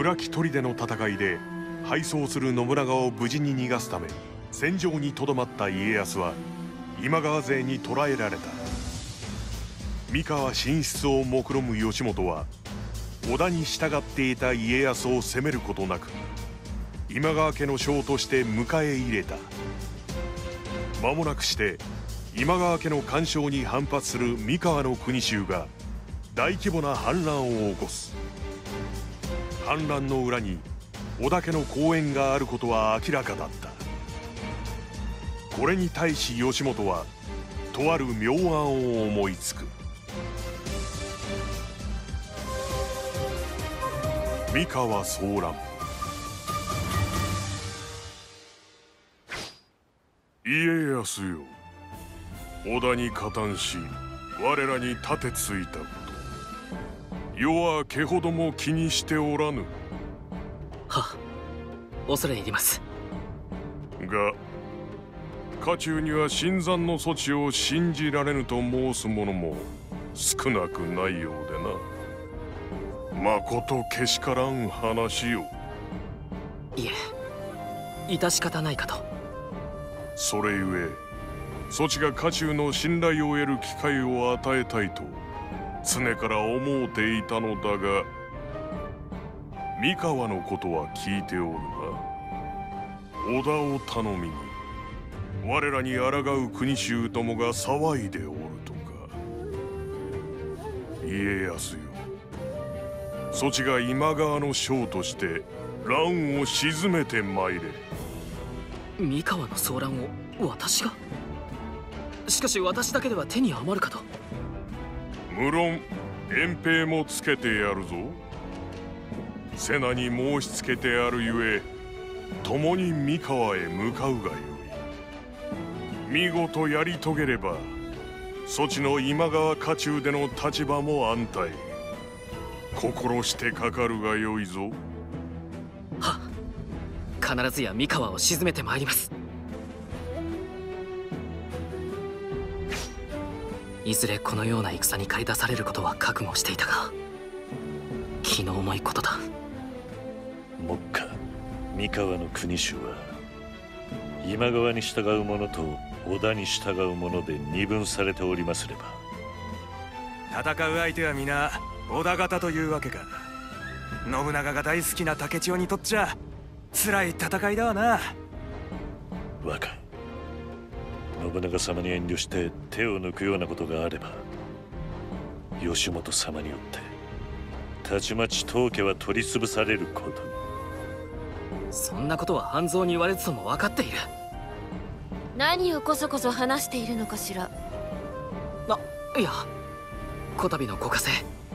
村木砦の戦いで敗走する信長を無事に逃がすため戦場にとどまった家康は今川勢に捕らえられた。三河進出を目論む義元は織田に従っていた家康を責めることなく今川家の将として迎え入れた。間もなくして今川家の干渉に反発する三河の国衆が大規模な反乱を起こす。反乱の裏に織田家の公園があることは明らかだった。これに対し義元はとある妙案を思いつく。三河騒乱。家康よ、織田に加担し我らに盾ついたこと、世は毛ほども気にしておらぬ。はっ、恐れ入りますが、家中には新参の措置を信じられぬと申す者も少なくないようでな。まことけしからん話よ。いえ、致し方ないかと。それゆえそちが家中の信頼を得る機会を与えたいと常から思うていたのだが、三河のことは聞いておるが、織田を頼みに我らに抗う国衆どもが騒いでおるとか。家康よ、そちが今川の将として乱を鎮めてまいれ。三河の騒乱を私が？しかし私だけでは手に余るかと。無論遠兵もつけてやるぞ。瀬名に申しつけてあるゆえ共に三河へ向かうがよい。見事やり遂げればそちの今川家中での立場も安泰。心してかかるがよいぞ。はっ、必ずや三河を鎮めてまいります。いずれこのような戦に駆り出されることは覚悟していたが、気の重いことだ。目下三河の国衆は今川に従う者と織田に従う者で二分されておりますれば、戦う相手は皆織田方というわけか。信長が大好きな竹千代にとっちゃ辛い戦いだわな。若い信長様に遠慮して手を抜くようなことがあれば、義元様によってたちまち当家は取り潰されることに。そんなことは半蔵に言われつとも分かっている。何をこそこそ話しているのかしら。いや、こたびのご加勢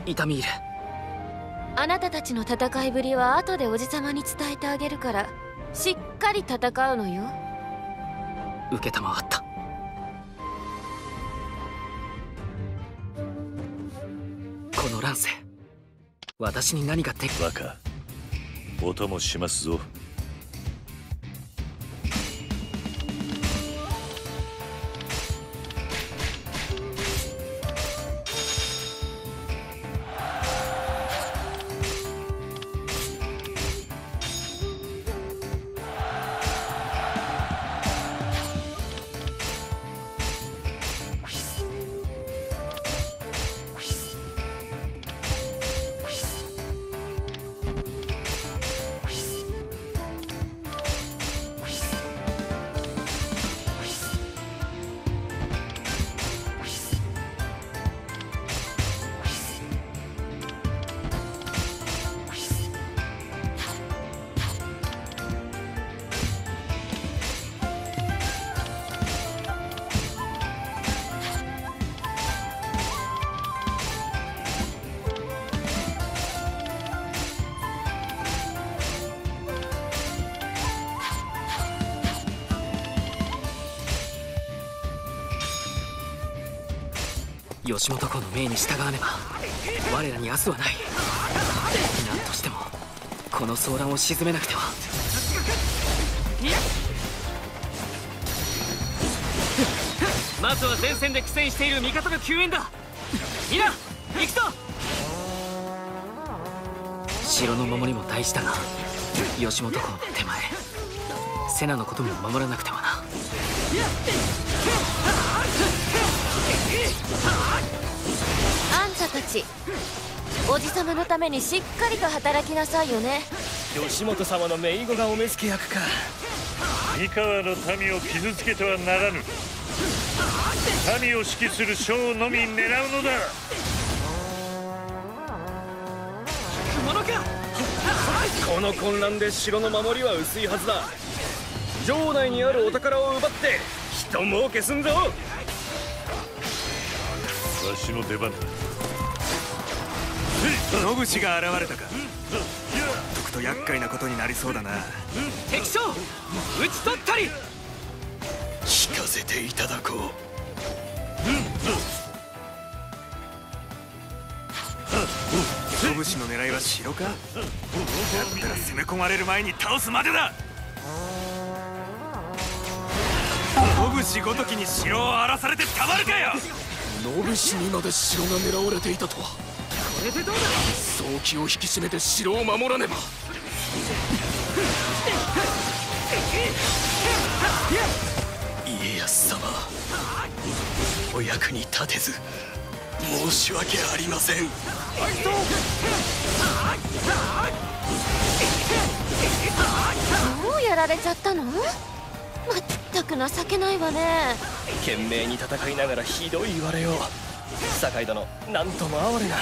痛み入る。あなたたちの戦いぶりは後でおじさまに伝えてあげるから、しっかり戦うのよ。承った。この乱世、私に何ができる。若、音もしますぞ。吉本公の命に従わねば我らに明日はない。何としてもこの騒乱を鎮めなくては。まずは前線で苦戦している味方の救援だ。皆行くぞ。城の守りも大事だが、吉本公の手前、セナのことも守らなくてはな。あんたたち、おじさまのためにしっかりと働きなさいよね。吉本様の姪御がお目付け役か。三河の民を傷つけてはならぬ。民を指揮する将のみ狙うのだ。この混乱で城の守りは薄いはずだ。城内にあるお宝を奪って人儲けすんぞ。わしの出番だ。野口が現れたか。解くと厄介なことになりそうだな。敵将、討ち取ったり。聞かせていただこう。野口の狙いは城か。だったら攻め込まれる前に倒すまでだ。野口ごときに城を荒らされてたまるかよ。野口にまで城が狙われていたとは。これでどうだ。早期を引き締めて城を守らねば。家康様、お役に立てず申し訳ありません。もうやられちゃったの？まったく情けないわね。懸命に戦いながらひどい言われよう。酒井殿、なんとも哀れな。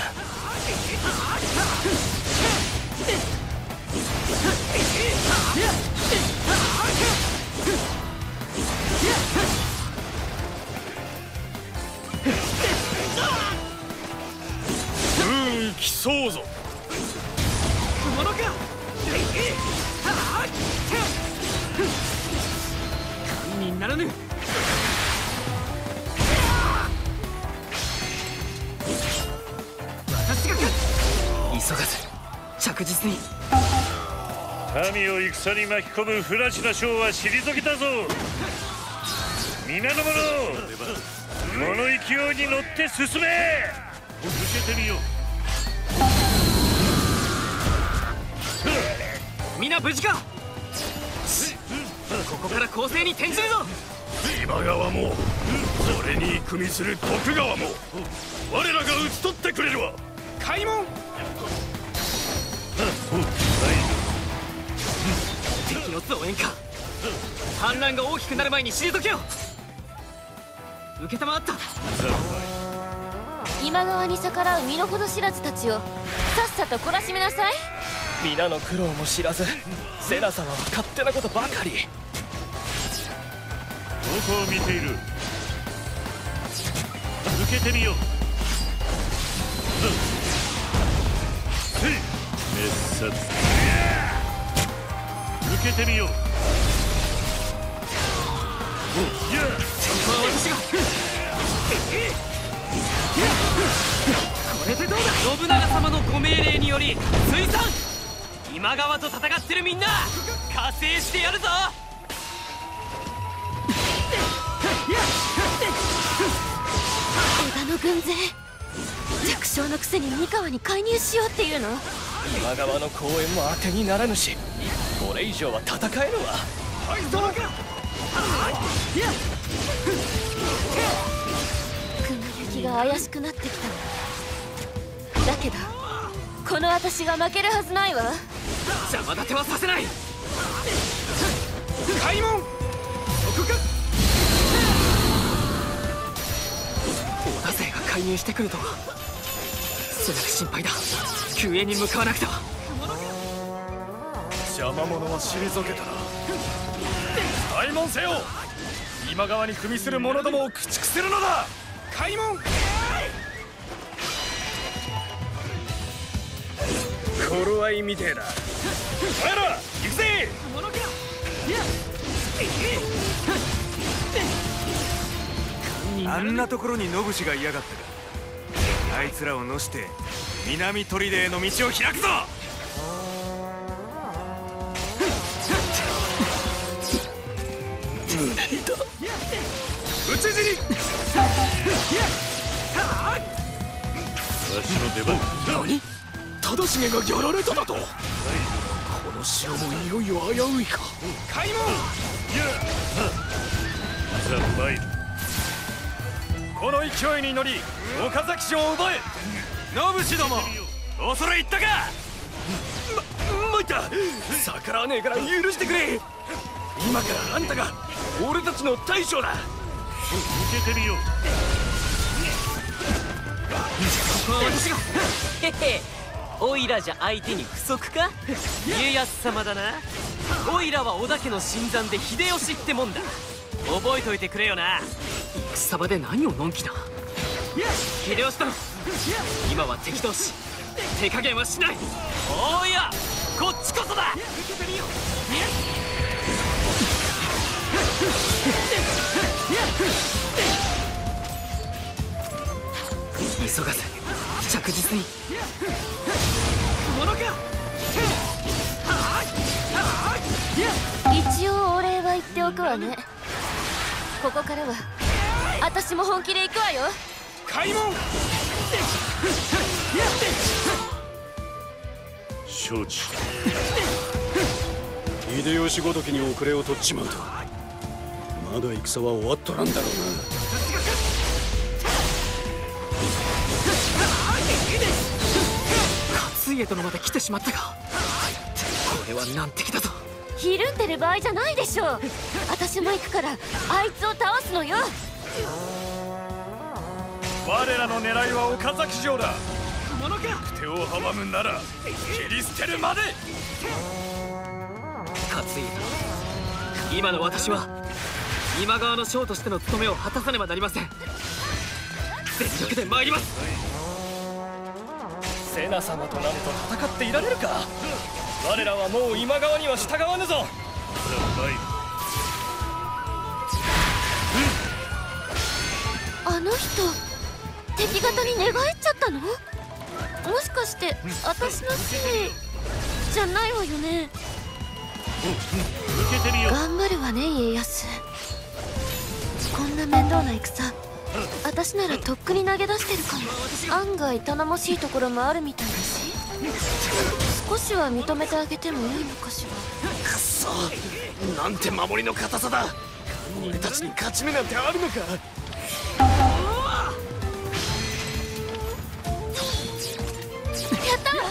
うん、来そうぞ。雲のか。勘にならぬ。私が勝つ。急がず、着実に。民を戦に巻き込む不埒な将は退けたぞ。皆の者、この勢いに乗って進め。抜けてみよう。皆無事か。ここから攻勢に転じるぞ。今川も、それに組みする徳川も、我らが討ち取ってくれるわ。開門。敵の増援か。反乱が大きくなる前に退けよう。承った。今川に逆らう身の程知らずたちを、さっさと懲らしめなさい。皆の苦労も知らず、セナ様は勝手なことばかり。どこを見ている。抜けてみよう。滅殺。抜けてみよう。ここは私が。これでどうだ。信長様のご命令により追散。今川と戦ってるみんな、加勢してやるぞ。織田の軍勢、弱小のくせに三河に介入しようっていうの。今川の公園も当てにならぬし、これ以上は戦えるわ。はい、どうか。雲行きが怪しくなってきたのだけど、この私が負けるはずないわ。邪魔立てはさせない。開門。そこか。織田勢が介入してくるとは。それだけ心配だ。救援に向かわなくては。邪魔者は退けたら開門せよ。今川に組みする者どもを駆逐するのだ。開門。頃合いみてえだ。おやら、行くぜ。あんなところに野口が嫌がったか。あいつらを乗して南砦への道を開くぞ。無念だ。討ち死に。私の出番。何？忠重がやられただと。この城もいよいよ危ういか。開門。ザ・マイル。この勢いに乗り岡崎城を奪え。野武ども、恐れ入ったか。参った。逆らわねえから許してくれ。今からあんたが俺たちの大将だ。受けてみよう。私がへへ、おいらじゃ相手に不足か。家康様だな。おいらは織田家の新参で秀吉ってもんだ。覚えといてくれよな。戦場で何をのんきな。秀吉殿、今は敵同士、手加減はしない。おーいや、こっちこそだ。急がず、着実に。一応お礼は言っておくわね。ここからは私も本気で行くわよ。開門。承知。秀吉ごときに遅れを取っちまうと、まだ戦は終わっとらんだろうな。勝家殿まで来てしまったが、これは難敵だと。ひるんでる場合じゃないでしょう。私も行くからあいつを倒すのよ。我らの狙いは岡崎城だ。手を阻むなら切り捨てるまで。勝家殿、今の私は今川の将としての務めを果たさねばなりません。全力で参ります。瀬名様となんと戦っていられるか。我らはもう今川には従わぬぞ。あの人、敵方に寝返っちゃったの？もしかして私のせいじゃないわよね。頑張るわね、家康。こんな面倒な戦、私ならとっくに投げ出してるかも。案外頼もしいところもあるみたいだし、少しは認めてあげてもいいのかしら。くっそ、なんて守りの硬さだ。俺たちに勝ち目なんてあるのか。やったわ。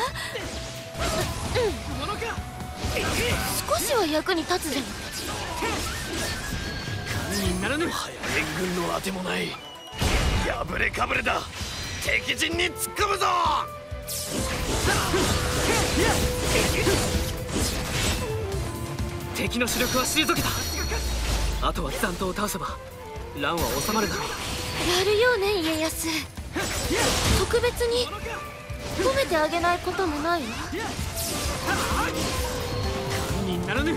うん、少しは役に立つでも。堪忍ならぬ。早援軍のあてもない、破れかぶれだ。敵陣に突っ込むぞ。敵の主力は退けた。あとは残党を倒せば乱は収まるだろう。やるよね、家康。特別に褒めてあげないこともないわ。堪忍ならぬ。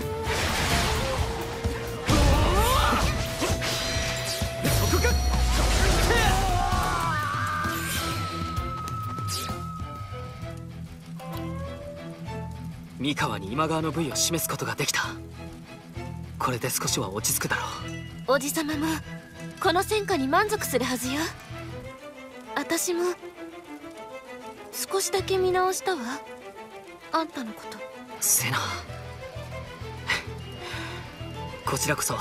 三河に今川の部位を示すことができた。これで少しは落ち着くだろう。おじさまもこの戦果に満足するはずよ。私も少しだけ見直したわ、あんたのこと。瀬名こちらこそ、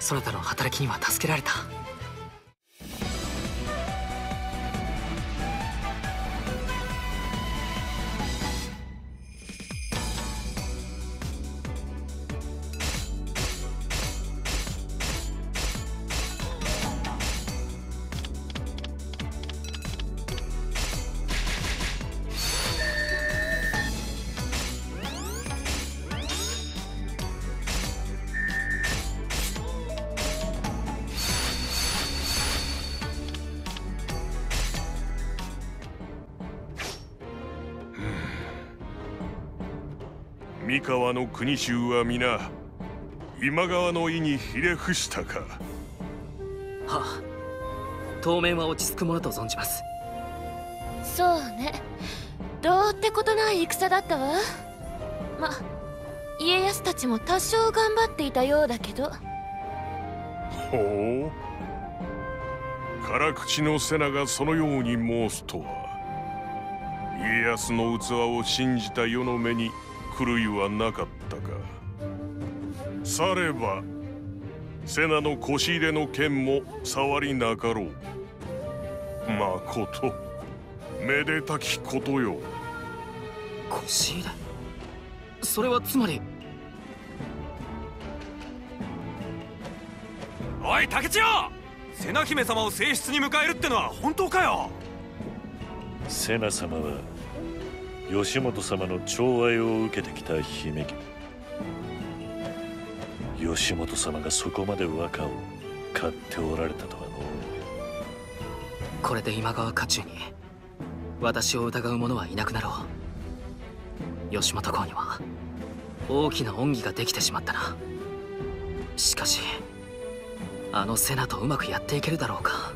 そなたの働きには助けられた。三河の国衆は皆今川の意にひれ伏したか。はあ、当面は落ち着くものと存じます。そうね、どうってことない戦だったわ。ま、家康たちも多少頑張っていたようだけど。ほう、辛口の瀬名がそのように申すとは。家康の器を信じた世の目に狂いはなかったか。されば瀬名の腰入れの件も触りなかろう。まことめでたきことよ。腰入れ、それはつまり。おい竹千代、瀬名姫様を正室に迎えるってのは本当かよ。瀬名様は義元様の寵愛を受けてきた姫君。義元様がそこまで和歌を買っておられたとはの。これで今川家中に私を疑う者はいなくなろう。義元公には大きな恩義ができてしまったな。しかしあの瀬名とうまくやっていけるだろうか。